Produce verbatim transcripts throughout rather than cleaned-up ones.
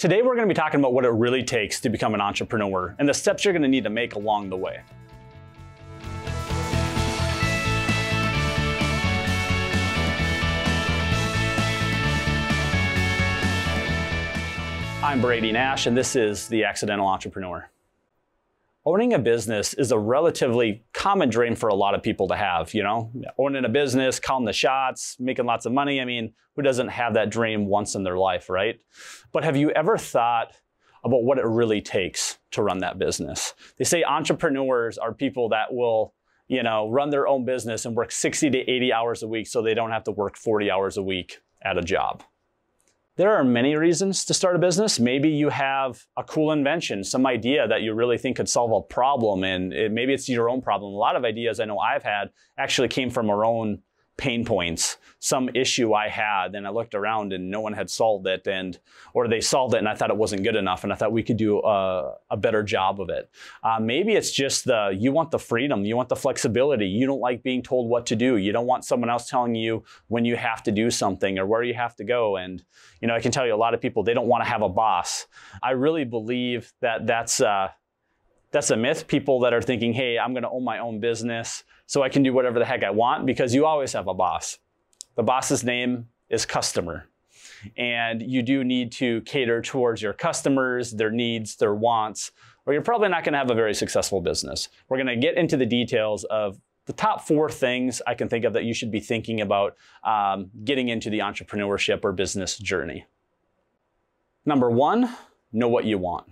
Today, we're going to be talking about what it really takes to become an entrepreneur and the steps you're going to need to make along the way. I'm Brady Nash, and this is The Accidental Entrepreneur. Owning a business is a relatively common dream for a lot of people to have, you know? Owning a business, calling the shots, making lots of money. I mean, who doesn't have that dream once in their life, right? But have you ever thought about what it really takes to run that business? They say entrepreneurs are people that will, you know, run their own business and work sixty to eighty hours a week so they don't have to work forty hours a week at a job. There are many reasons to start a business. Maybe you have a cool invention, some idea that you really think could solve a problem, and it, maybe it's your own problem. A lot of ideas I know I've had actually came from our own pain points, some issue I had, and I looked around and no one had solved it, and or they solved it and I thought it wasn't good enough, and I thought we could do a, a better job of it. Uh, maybe it's just the you want the freedom, you want the flexibility, you don't like being told what to do, you don't want someone else telling you when you have to do something or where you have to go. And you know, I can tell you a lot of people, they don't want to have a boss. I really believe that that's uh, that's a myth. People that are thinking, hey, I'm going to own my own business so I can do whatever the heck I want, because you always have a boss. The boss's name is customer. And you do need to cater towards your customers, their needs, their wants, or you're probably not going to have a very successful business. We're going to get into the details of the top four things I can think of that you should be thinking about um, getting into the entrepreneurship or business journey. Number one, know what you want.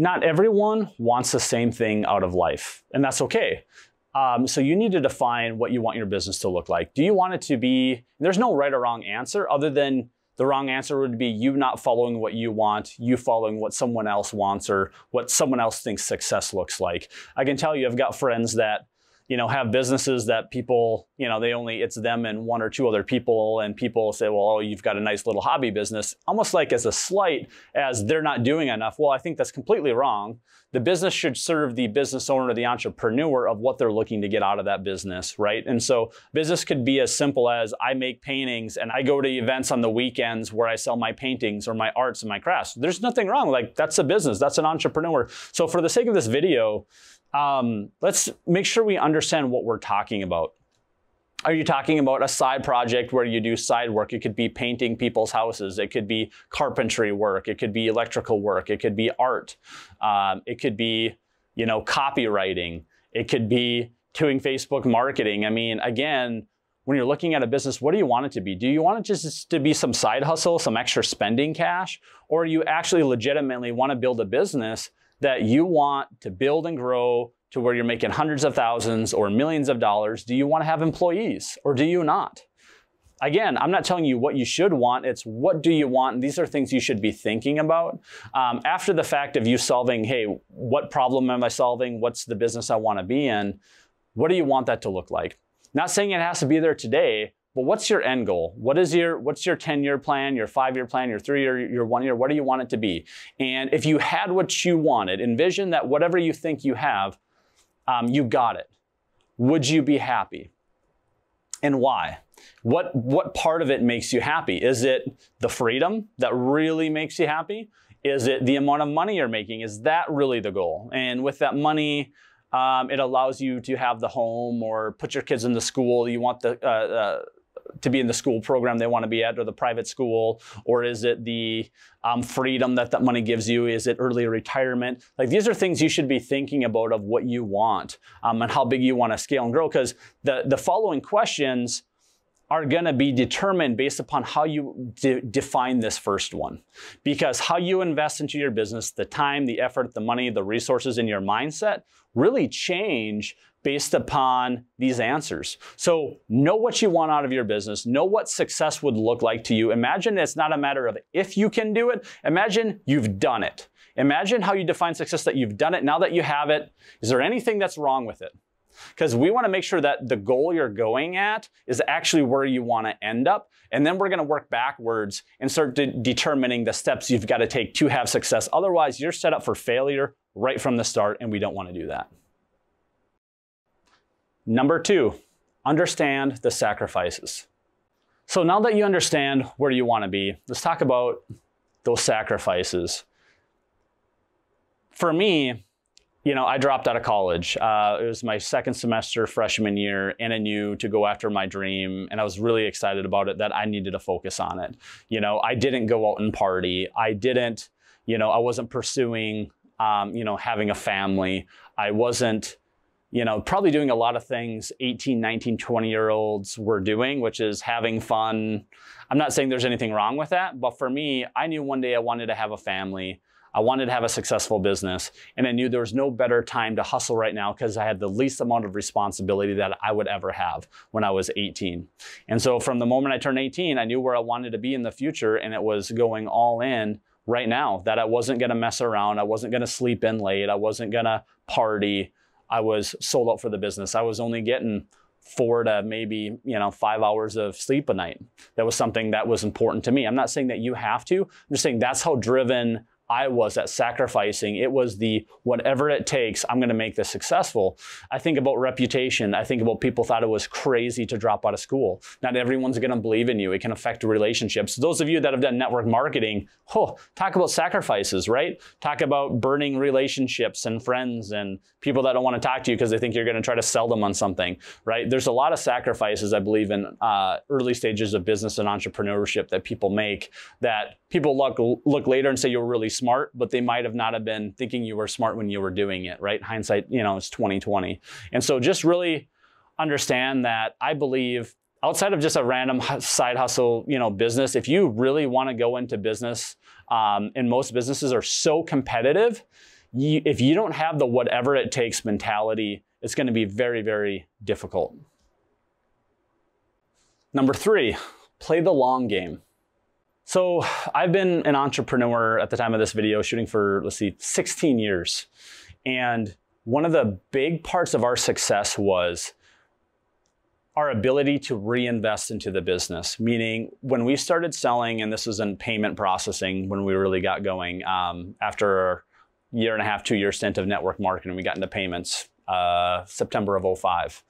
Not everyone wants the same thing out of life, and that's okay. Um, so you need to define what you want your business to look like. Do you want it to be, there's no right or wrong answer, other than the wrong answer would be you not following what you want, you following what someone else wants or what someone else thinks success looks like. I can tell you, I've got friends that, you know, have businesses that people, you know, they only, it's them and one or two other people, and people say, well, oh, you've got a nice little hobby business, almost like as a slight as they're not doing enough. Well, I think that's completely wrong. The business should serve the business owner, the entrepreneur, of what they're looking to get out of that business, right? And so business could be as simple as I make paintings and I go to events on the weekends where I sell my paintings or my arts and my crafts. There's nothing wrong. Like, that's a business, that's an entrepreneur. So for the sake of this video, Um, let's make sure we understand what we're talking about. Are you talking about a side project where you do side work? It could be painting people's houses. It could be carpentry work. It could be electrical work. It could be art. Um, it could be, you know, copywriting. It could be doing Facebook marketing. I mean, again, when you're looking at a business, what do you want it to be? Do you want it just to be some side hustle, some extra spending cash? Or you actually legitimately want to build a business that you want to build and grow to where you're making hundreds of thousands or millions of dollars? Do you want to have employees or do you not? Again, I'm not telling you what you should want, it's what do you want? And these are things you should be thinking about. Um, after the fact of you solving, hey, what problem am I solving? What's the business I want to be in? What do you want that to look like? Not saying it has to be there today, but what's your end goal? What is your, what's your ten year plan, your five year plan, your three year, your one year? What do you want it to be? And if you had what you wanted, envision that whatever you think you have, um, you got it. Would you be happy? And why? What, what part of it makes you happy? Is it the freedom that really makes you happy? Is it the amount of money you're making? Is that really the goal? And with that money, um, it allows you to have the home or put your kids in the school you want the, uh, uh, to be in the school program they want to be at, or the private school? Or is it the um, freedom that that money gives you? Is it early retirement? Like, these are things you should be thinking about, of what you want um, and how big you want to scale and grow. Because the, the following questions are going to be determined based upon how you de define this first one. Because how you invest into your business, the time, the effort, the money, the resources in your mindset really change based upon these answers. So know what you want out of your business. Know what success would look like to you. Imagine it's not a matter of if you can do it. Imagine you've done it. Imagine how you define success, that you've done it. Now that you have it, is there anything that's wrong with it? Because we want to make sure that the goal you're going at is actually where you want to end up. And then we're going to work backwards and start de- determining the steps you've got to take to have success. Otherwise, you're set up for failure right from the start, and we don't want to do that. Number two, understand the sacrifices. So now that you understand where you want to be, let's talk about those sacrifices. For me, you know, I dropped out of college. Uh, it was my second semester freshman year, and I knew to go after my dream, and I was really excited about it, that I needed to focus on it. You know, I didn't go out and party. I didn't, you know, I wasn't pursuing, um, you know, having a family. I wasn't, you know, probably doing a lot of things eighteen, nineteen, twenty year olds were doing, which is having fun. I'm not saying there's anything wrong with that, but for me, I knew one day I wanted to have a family. I wanted to have a successful business, and I knew there was no better time to hustle right now because I had the least amount of responsibility that I would ever have when I was eighteen. And so from the moment I turned eighteen, I knew where I wanted to be in the future, and it was going all in right now, that I wasn't going to mess around. I wasn't going to sleep in late. I wasn't going to party. I was sold out for the business. I was only getting four to maybe, you know, five hours of sleep a night. That was something that was important to me. I'm not saying that you have to. I'm just saying that's how driven I was at sacrificing. It was the whatever it takes, I'm going to make this successful. I think about reputation. I think about people thought it was crazy to drop out of school. Not everyone's going to believe in you. It can affect relationships. Those of you that have done network marketing, oh, talk about sacrifices, right? Talk about burning relationships and friends and people that don't want to talk to you because they think you're going to try to sell them on something, right? There's a lot of sacrifices, I believe, in uh, early stages of business and entrepreneurship that people make, that people look, look later and say you're really smart, but they might have not have been thinking you were smart when you were doing it, right? Hindsight, you know, it's twenty twenty. And so just really understand that I believe outside of just a random side hustle, you know, business, if you really want to go into business, um, and most businesses are so competitive, you, if you don't have the whatever it takes mentality, it's going to be very, very difficult. Number three, play the long game. So I've been an entrepreneur at the time of this video shooting for, let's see, sixteen years. And one of the big parts of our success was our ability to reinvest into the business. Meaning when we started selling, and this was in payment processing when we really got going, um, after a year and a half, two year stint of network marketing, we got into payments uh, September of oh five.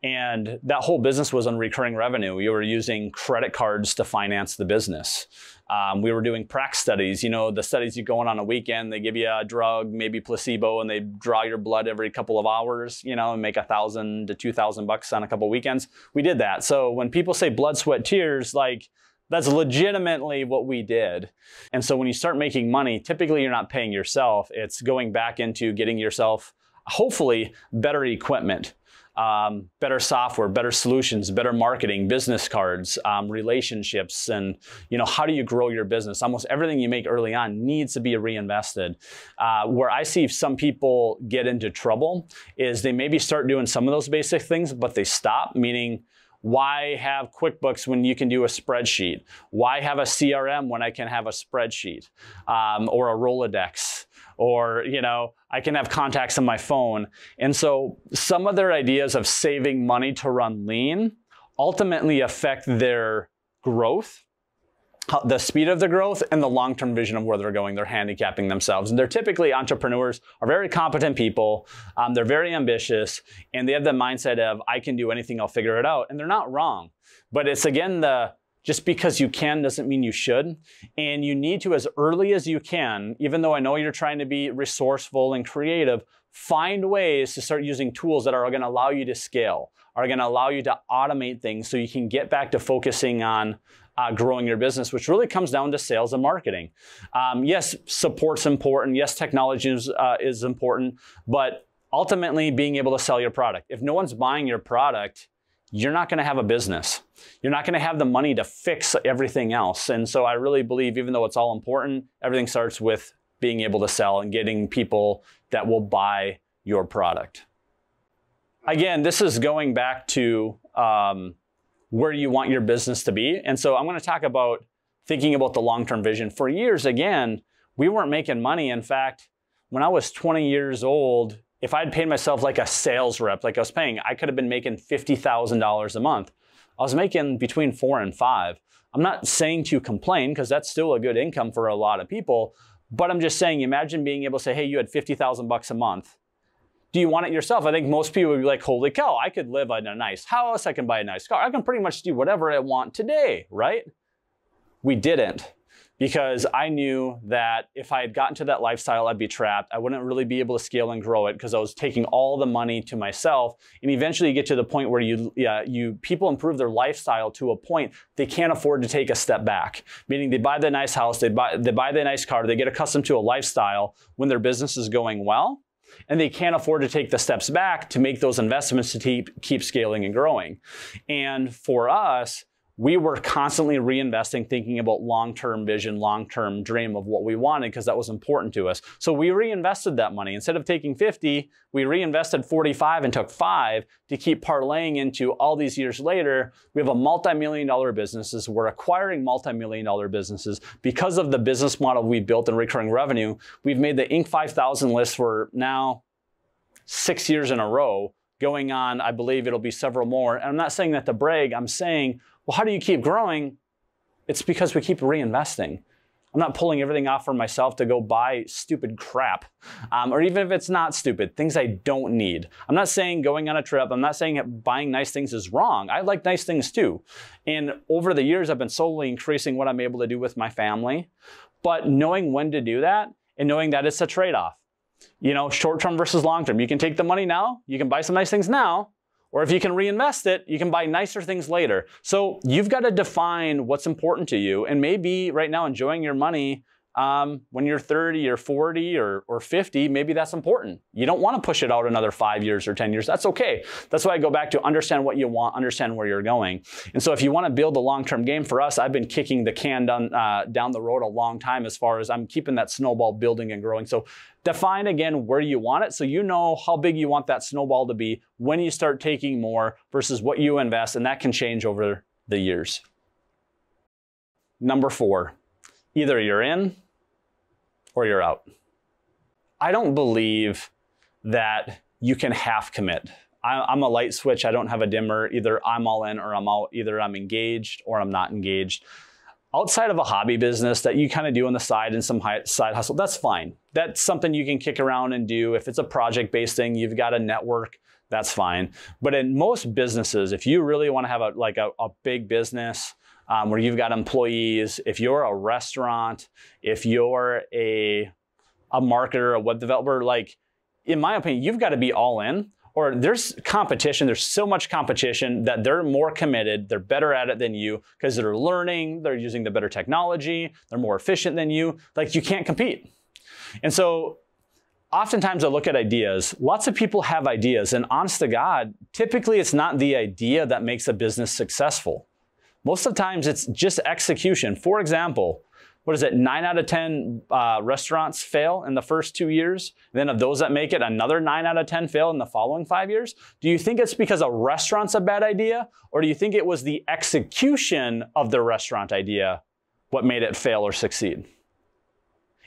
And that whole business was on recurring revenue. We were using credit cards to finance the business. Um, we were doing PRAC studies, you know, the studies you go on on a weekend, they give you a drug, maybe placebo, and they draw your blood every couple of hours, you know, and make a thousand to two thousand bucks on a couple of weekends. We did that. So when people say blood, sweat, tears, like, that's legitimately what we did. And so when you start making money, typically you're not paying yourself. It's going back into getting yourself, hopefully, better equipment. Um, better software, better solutions, better marketing, business cards, um, relationships, and, you know, how do you grow your business? Almost everything you make early on needs to be reinvested. Uh, where I see some people get into trouble is they maybe start doing some of those basic things, but they stop, meaning, why have QuickBooks when you can do a spreadsheet? Why have a C R M when I can have a spreadsheet, um, or a Rolodex? Or, you know, I can have contacts on my phone. And so some of their ideas of saving money to run lean ultimately affect their growth, the speed of the growth, and the long-term vision of where they're going. They're handicapping themselves. And they're typically, entrepreneurs are very competent people. Um, they're very ambitious, and they have the mindset of, I can do anything, I'll figure it out. And they're not wrong, but it's, again, the just because you can doesn't mean you should. And you need to, as early as you can, even though I know you're trying to be resourceful and creative, find ways to start using tools that are going to allow you to scale, are going to allow you to automate things so you can get back to focusing on uh, growing your business, which really comes down to sales and marketing. Um, yes, support's important. Yes, technology is, uh, is important, but ultimately being able to sell your product. If no one's buying your product, you're not going to have a business. You're not going to have the money to fix everything else. And so I really believe, even though it's all important, everything starts with being able to sell and getting people that will buy your product. Again, this is going back to um, where you want your business to be. And so I'm going to talk about thinking about the long-term vision. For years, again, we weren't making money. In fact, when I was twenty years old, if I'd paid myself like a sales rep, like I was paying, I could have been making fifty thousand dollars a month. I was making between four and five. I'm not saying to complain, because that's still a good income for a lot of people, but I'm just saying, imagine being able to say, hey, you had fifty thousand bucks a month. Do you want it yourself? I think most people would be like, holy cow, I could live in a nice house. I can buy a nice car. I can pretty much do whatever I want today, right? We didn't. because I knew that if I had gotten to that lifestyle, I'd be trapped. I wouldn't really be able to scale and grow it because I was taking all the money to myself. And eventually you get to the point where you, uh, you people improve their lifestyle to a point they can't afford to take a step back. Meaning they buy the nice house, they buy, they buy the nice car, they get accustomed to a lifestyle when their business is going well, and they can't afford to take the steps back to make those investments to keep scaling and growing. And for us, we were constantly reinvesting, thinking about long-term vision, long-term dream of what we wanted, because that was important to us. So we reinvested that money. Instead of taking fifty, we reinvested forty-five and took five to keep parlaying into all these years later. We have a multi-million dollar businesses. We're acquiring multi-million dollar businesses. Because of the business model we built in recurring revenue, we've made the Inc five thousand list for now six years in a row, going on, I believe it'll be several more. And I'm not saying that to brag, I'm saying, well, how do you keep growing? It's because we keep reinvesting. I'm not pulling everything off for myself to go buy stupid crap. Um, or even if it's not stupid, things I don't need. I'm not saying going on a trip, I'm not saying buying nice things is wrong. I like nice things too. And over the years, I've been slowly increasing what I'm able to do with my family. But knowing when to do that and knowing that it's a trade-off. You know, short-term versus long-term. You can take the money now, you can buy some nice things now, or if you can reinvest it, you can buy nicer things later. So you've got to define what's important to you, and maybe right now enjoying your money um, when you're thirty or forty or, or fifty, maybe that's important. You don't want to push it out another five years or ten years. That's okay. That's why I go back to understand what you want, understand where you're going. And so if you want to build a long-term game, for us, I've been kicking the can down, uh, down the road a long time, as far as I'm keeping that snowball building and growing. So define again where you want it, so you know how big you want that snowball to be when you start taking more versus what you invest, and that can change over the years. Number four, either you're in or you're out. I don't believe that you can half commit. I, I'm a light switch. I don't have a dimmer. Either I'm all in or I'm out. Either I'm engaged or I'm not engaged. Outside of a hobby business that you kind of do on the side and some high, side hustle, that's fine. That's something you can kick around and do. If it's a project-based thing, you've got a network, that's fine. But in most businesses, if you really want to have a, like a, a big business um, where you've got employees, if you're a restaurant, if you're a, a marketer, a web developer, like in my opinion, you've got to be all in. Or there's competition, there's so much competition that they're more committed, they're better at it than you because they're learning, they're using the better technology, they're more efficient than you, like you can't compete. And so oftentimes I look at ideas, lots of people have ideas, and honest to God, typically it's not the idea that makes a business successful. Most of the times it's just execution. For example, what is it, nine out of ten uh, restaurants fail in the first two years? And then of those that make it, another nine out of ten fail in the following five years? Do you think it's because a restaurant's a bad idea? Or do you think it was the execution of the restaurant idea what made it fail or succeed?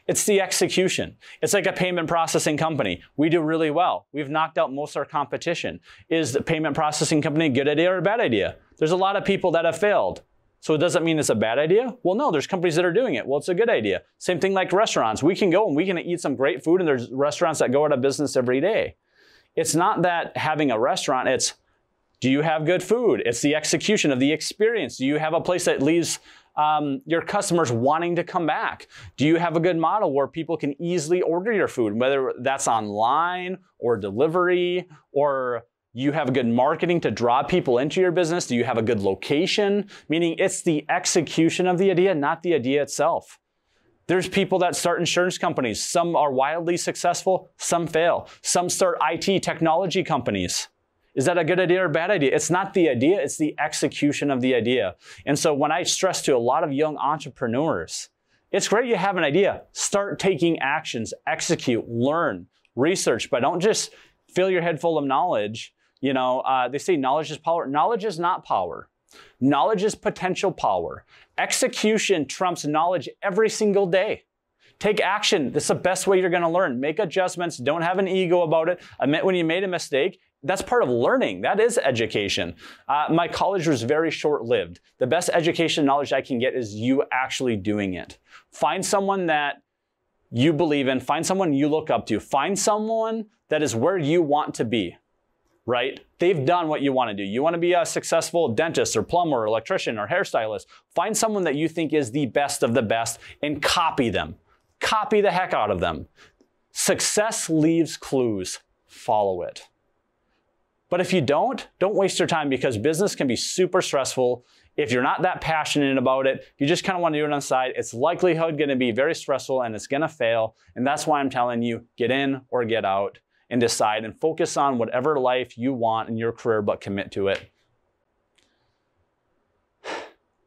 It's the execution. It's like a payment processing company. We do really well. We've knocked out most of our competition. Is the payment processing company a good idea or a bad idea? There's a lot of people that have failed. So it doesn't mean it's a bad idea? Well, no, there's companies that are doing it. Well, it's a good idea. Same thing like restaurants. We can go and we can eat some great food, and there's restaurants that go out of business every day. It's not that having a restaurant, it's do you have good food? It's the execution of the experience. Do you have a place that leaves um, your customers wanting to come back? Do you have a good model where people can easily order your food, whether that's online or delivery, or you have good marketing to draw people into your business? Do you have a good location? Meaning it's the execution of the idea, not the idea itself. There's people that start insurance companies. Some are wildly successful, some fail. Some start I T technology companies. Is that a good idea or a bad idea? It's not the idea, it's the execution of the idea. And so when I stress to a lot of young entrepreneurs, it's great you have an idea. Start taking actions, execute, learn, research, but don't just fill your head full of knowledge. You know, uh, they say knowledge is power. Knowledge is not power. Knowledge is potential power. Execution trumps knowledge every single day. Take action. That's the best way you're going to learn. Make adjustments. Don't have an ego about it. Admit when you made a mistake. That's part of learning. That is education. Uh, my college was very short-lived. The best education knowledge I can get is you actually doing it. Find someone that you believe in. Find someone you look up to. Find someone that is where you want to be. right? They've done what you want to do. You want to be a successful dentist or plumber or electrician or hairstylist. Find someone that you think is the best of the best and copy them. Copy the heck out of them. Success leaves clues. Follow it. But if you don't, don't waste your time, because business can be super stressful. If you're not that passionate about it, you just kind of want to do it on the side, it's likelihood going to be very stressful and it's going to fail. And that's why I'm telling you, get in or get out and decide and focus on whatever life you want in your career, but commit to it.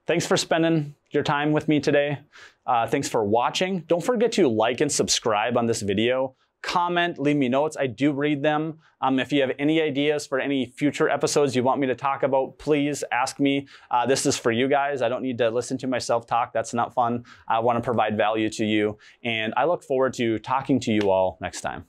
Thanks for spending your time with me today. Uh, thanks for watching. Don't forget to like and subscribe on this video. Comment, leave me notes. I do read them. Um, if you have any ideas for any future episodes you want me to talk about, please ask me. Uh, this is for you guys. I don't need to listen to myself talk. That's not fun. I want to provide value to you. And I look forward to talking to you all next time.